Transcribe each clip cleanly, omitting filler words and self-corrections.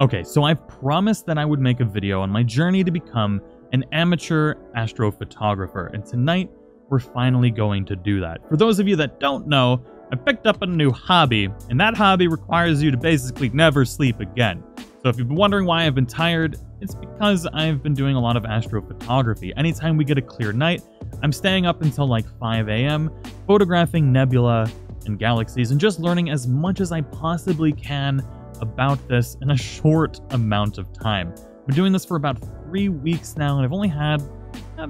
Okay, so I've promised that I would make a video on my journey to become an amateur astrophotographer, and tonight we're finally going to do that. For those of you that don't know, I picked up a new hobby, and that hobby requires you to basically never sleep again. So if you've been wondering why I've been tired, it's because I've been doing a lot of astrophotography. Anytime we get a clear night, I'm staying up until like 5 a.m., photographing nebula and galaxies, and just learning as much as I possibly can about this in a short amount of time. I've been doing this for about 3 weeks now, and I've only had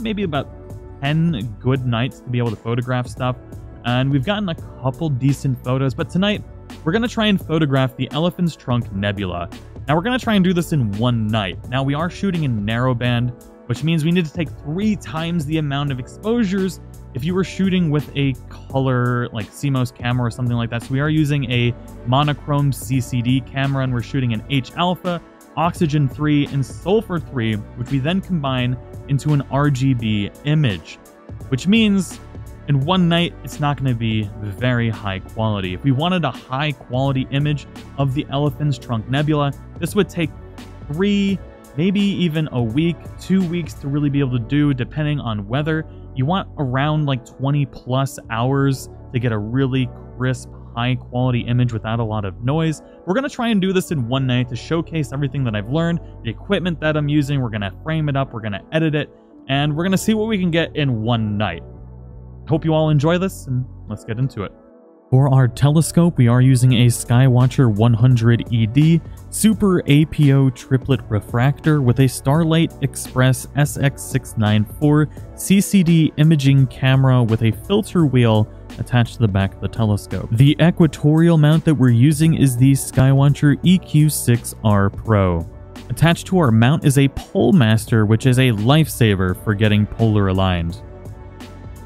maybe about 10 good nights to be able to photograph stuff, and we've gotten a couple decent photos, but tonight we're going to try and photograph the Elephant's Trunk Nebula. Now we're going to try and do this in one night. Now we are shooting in narrowband, which means we need to take 3 times the amount of exposures if you were shooting with a color like CMOS camera or something like that. So we are using a monochrome CCD camera, and we're shooting an H-alpha, oxygen 3, and sulfur 3, which we then combine into an RGB image, which means in one night it's not going to be very high quality. If we wanted a high quality image of the Elephant's Trunk Nebula, this would take 3, maybe even a week, 2 weeks to really be able to do, depending on weather. You want around like 20 plus hours to get a really crisp, high quality image without a lot of noise. We're going to try and do this in one night to showcase everything that I've learned, the equipment that I'm using. We're going to frame it up, we're going to edit it, and we're going to see what we can get in one night. Hope you all enjoy this, and let's get into it. For our telescope, we are using a Sky-Watcher 100ED Super APO Triplet Refractor with a Starlight Express SX694 CCD imaging camera with a filter wheel attached to the back of the telescope. The equatorial mount that we're using is the Sky-Watcher EQ6R Pro. Attached to our mount is a PoleMaster, which is a lifesaver for getting polar aligned.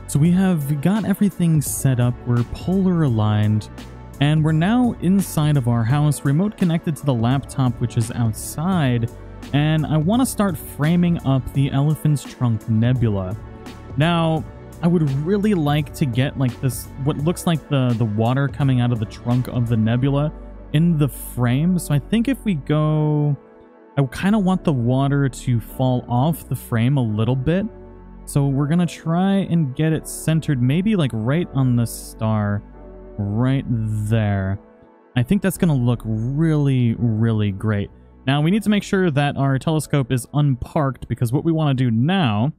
So we have got everything set up, we're polar aligned, and we're now inside of our house, remote connected to the laptop which is outside, and I want to start framing up the Elephant's Trunk Nebula. Now, I would really like to get like this, what looks like the water coming out of the trunk of the nebula in the frame, so I think if we go, I kind of want the water to fall off the frame a little bit. So we're going to try and get it centered, maybe like right on the star, right there. I think that's going to look really, really great. Now we need to make sure that our telescope is unparked, because what we want to do now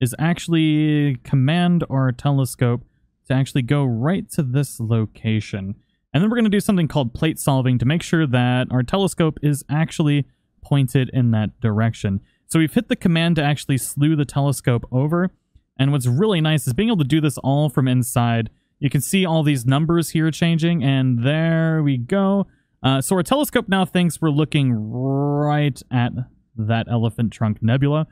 is actually command our telescope to actually go right to this location. And then we're going to do something called plate solving to make sure that our telescope is actually pointed in that direction. So we've hit the command to actually slew the telescope over, and what's really nice is being able to do this all from inside. You can see all these numbers here changing, and there we go. So our telescope now thinks we're looking right at that Elephant Trunk Nebula.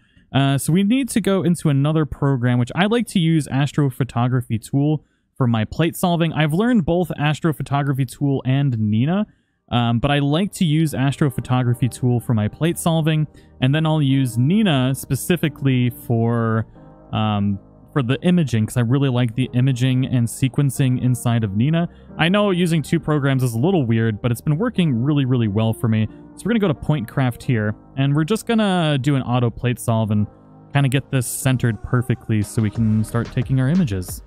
So we need to go into another program, which I like to use Astrophotography Tool for my plate solving. I've learned both Astrophotography Tool and Nina. But I like to use Astrophotography Tool for my plate solving, and then I'll use Nina specifically for the imaging, because I really like the imaging and sequencing inside of Nina. I know using 2 programs is a little weird, but it's been working really, really well for me. So we're going to go to Pointcraft here, and we're just going to do an auto plate solve and kind of get this centered perfectly so we can start taking our images.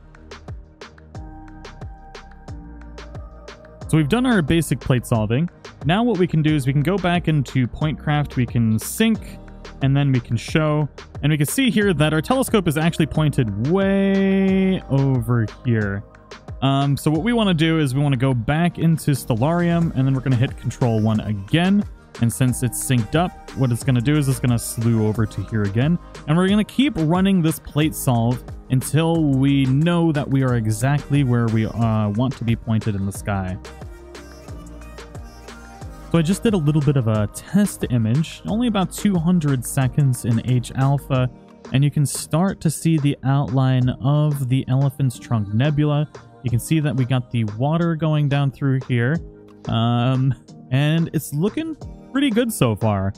So we've done our basic plate solving. Now what we can do is we can go back into Pointcraft, we can sync, and then we can show. And we can see here that our telescope is actually pointed way over here. So what we want to do is we want to go back into Stellarium, and then we're going to hit Control 1 again. And since it's synced up, what it's going to do is it's going to slew over to here again. And we're going to keep running this plate solve until we know that we are exactly where we want to be pointed in the sky. So I just did a little bit of a test image, only about 200 seconds in H-alpha, and you can start to see the outline of the Elephant's Trunk Nebula. You can see that we got the water going down through here, and it's looking pretty good so far.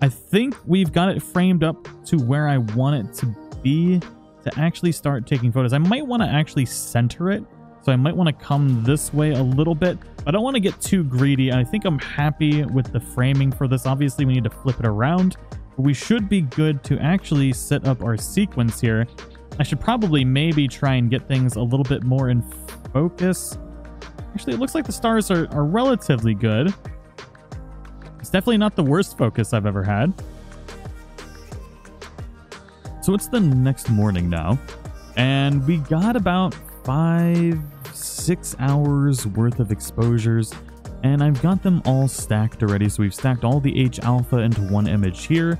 I think we've got it framed up to where I want it to be to actually start taking photos. I might want to actually center it. So I might want to come this way a little bit, but I don't want to get too greedy. I think I'm happy with the framing for this. Obviously, we need to flip it around. But we should be good to actually set up our sequence here. I should probably maybe try and get things a little bit more in focus. Actually, it looks like the stars are relatively good. It's definitely not the worst focus I've ever had. So it's the next morning now, and we got about 5-6 hours worth of exposures, and I've got them all stacked already. So we've stacked all the H alpha into one image here.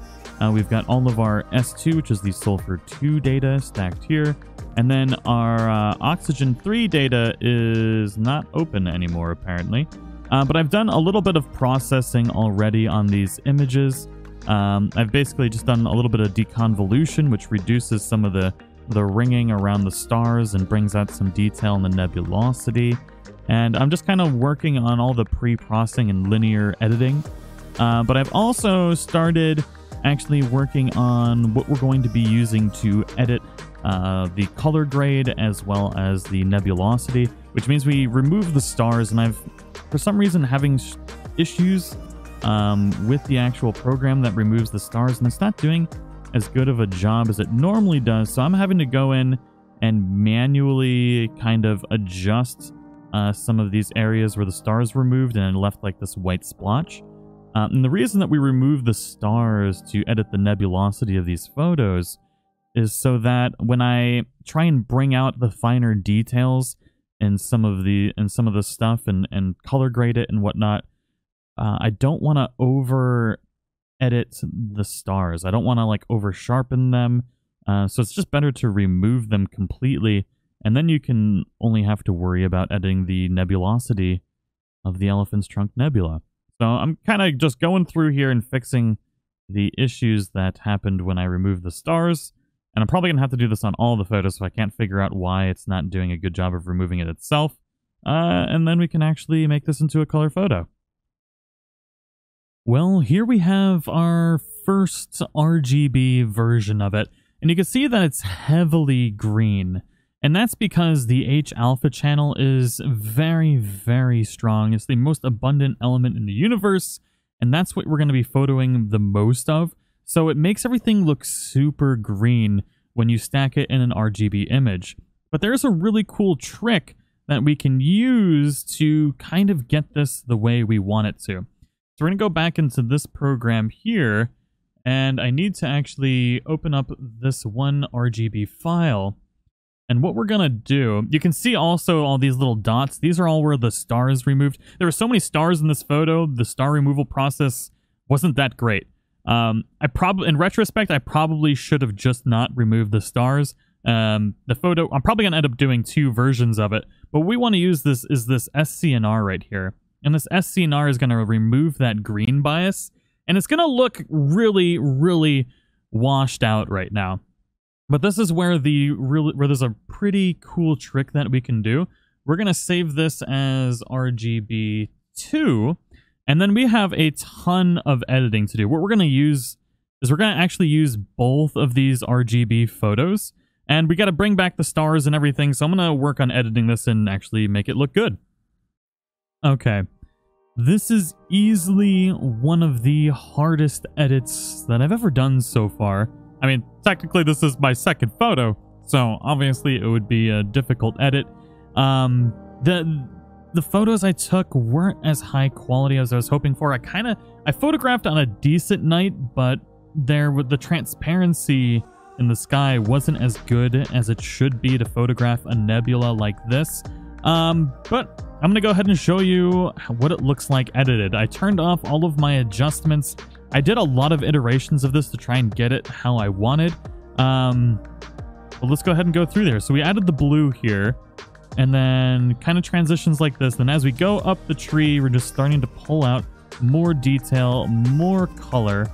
We've got all of our S2, which is the sulfur 2 data, stacked here. And then our oxygen 3 data is not open anymore, apparently. But I've done a little bit of processing already on these images. I've basically just done a little bit of deconvolution, which reduces some of the ringing around the stars and brings out some detail in the nebulosity. And I'm just kind of working on all the pre-processing and linear editing. But I've also started actually working on what we're going to be using to edit the color grade as well as the nebulosity, which means we remove the stars. And I've, for some reason, having issues with the actual program that removes the stars, and it's not doing as good of a job as it normally does. So I'm having to go in and manually kind of adjust some of these areas where the stars were removed and left like this white splotch. And the reason that we remove the stars to edit the nebulosity of these photos is so that when I try and bring out the finer details in some of the stuff and color grade it and whatnot, I don't want to over edit the stars. I don't want to like over sharpen them. So it's just better to remove them completely. And then you can only have to worry about editing the nebulosity of the Elephant's Trunk Nebula. So I'm kind of just going through here and fixing the issues that happened when I removed the stars. And I'm probably going to have to do this on all the photos, so I can't figure out why it's not doing a good job of removing it itself. And then we can actually make this into a color photo. Well, here we have our first RGB version of it, and you can see that it's heavily green, and that's because the H alpha channel is very, very strong. It's the most abundant element in the universe, and that's what we're going to be photoing the most of. So it makes everything look super green when you stack it in an RGB image. But there's a really cool trick that we can use to kind of get this the way we want it to. So we're going to go back into this program here, and I need to actually open up this one RGB file. And what we're going to do, you can see also all these little dots. These are all where the star is removed. There were so many stars in this photo, the star removal process wasn't that great. In retrospect, I probably should have just not removed the stars. The photo, I'm probably going to end up doing 2 versions of it, but what we want to use this is this SCNR right here. And this SCNR is going to remove that green bias, and it's going to look really, really washed out right now. But this is where there's a pretty cool trick that we can do. We're going to save this as RGB2, and then we have a ton of editing to do. What we're going to use is we're going to actually use both of these RGB photos, and we got to bring back the stars and everything. So I'm going to work on editing this and actually make it look good. Okay, this is easily one of the hardest edits that I've ever done so far. I mean, technically this is my second photo, so obviously it would be a difficult edit. The photos I took weren't as high quality as I was hoping for. I photographed on a decent night, but the transparency in the sky wasn't as good as it should be to photograph a nebula like this. But I'm gonna go ahead and show you what it looks like edited. I turned off all of my adjustments. I did a lot of iterations of this to try and get it how I wanted. But let's go ahead and go through there. So we added the blue here, and then kind of transitions like this. Then as we go up the tree, we're just starting to pull out more detail, more color,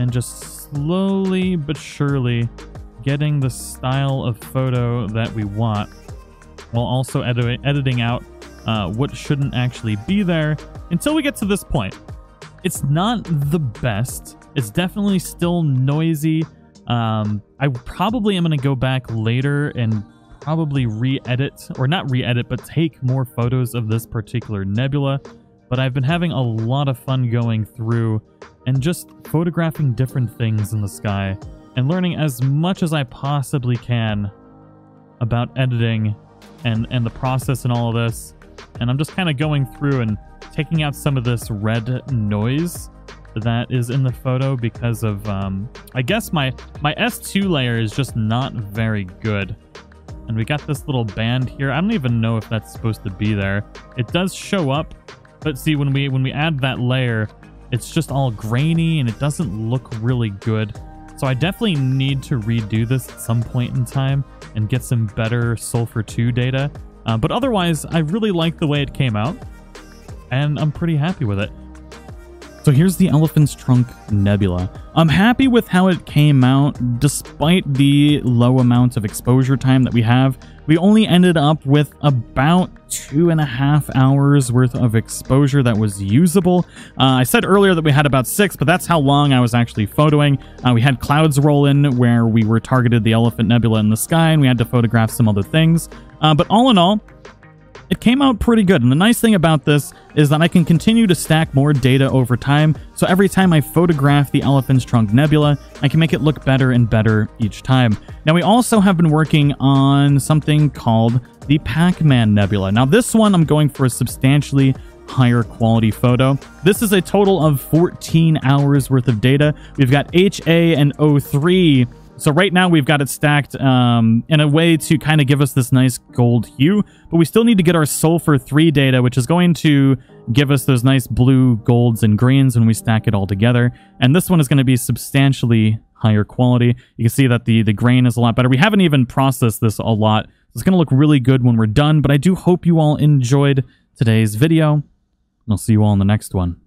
and just slowly but surely getting the style of photo that we want, while also editing out what shouldn't actually be there until we get to this point. It's not the best. It's definitely still noisy. I probably am going to go back later and probably re-edit, or not re-edit, but take more photos of this particular nebula. But I've been having a lot of fun going through and just photographing different things in the sky and learning as much as I possibly can about editing and the process and all of this. And I'm just kind of going through and taking out some of this red noise that is in the photo because of, I guess my S2 layer is just not very good. And we got this little band here. I don't even know if that's supposed to be there. It does show up, but see, when we add that layer, it's just all grainy and it doesn't look really good. So I definitely need to redo this at some point in time and get some better Sulphur 2 data. But otherwise, I really like the way it came out and I'm pretty happy with it. So here's the Elephant's Trunk Nebula. I'm happy with how it came out despite the low amount of exposure time that we have. We only ended up with about 2.5 hours worth of exposure that was usable. I said earlier that we had about 6, but that's how long I was actually photoing. We had clouds roll in where we were targeted the Elephant Nebula in the sky, and we had to photograph some other things. But all in all, it came out pretty good, and the nice thing about this is that I can continue to stack more data over time, so every time I photograph the Elephant's Trunk Nebula, I can make it look better and better each time. Now, we also have been working on something called the Pac-Man Nebula. Now, this one I'm going for a substantially higher quality photo. This is a total of 14 hours worth of data. We've got HA and O3. So right now we've got it stacked in a way to kind of give us this nice gold hue, but we still need to get our Sulphur 3 data, which is going to give us those nice blue, golds, and greens when we stack it all together. And this one is going to be substantially higher quality. You can see that the grain is a lot better. We haven't even processed this a lot. It's going to look really good when we're done, but I do hope you all enjoyed today's video. I'll see you all in the next one.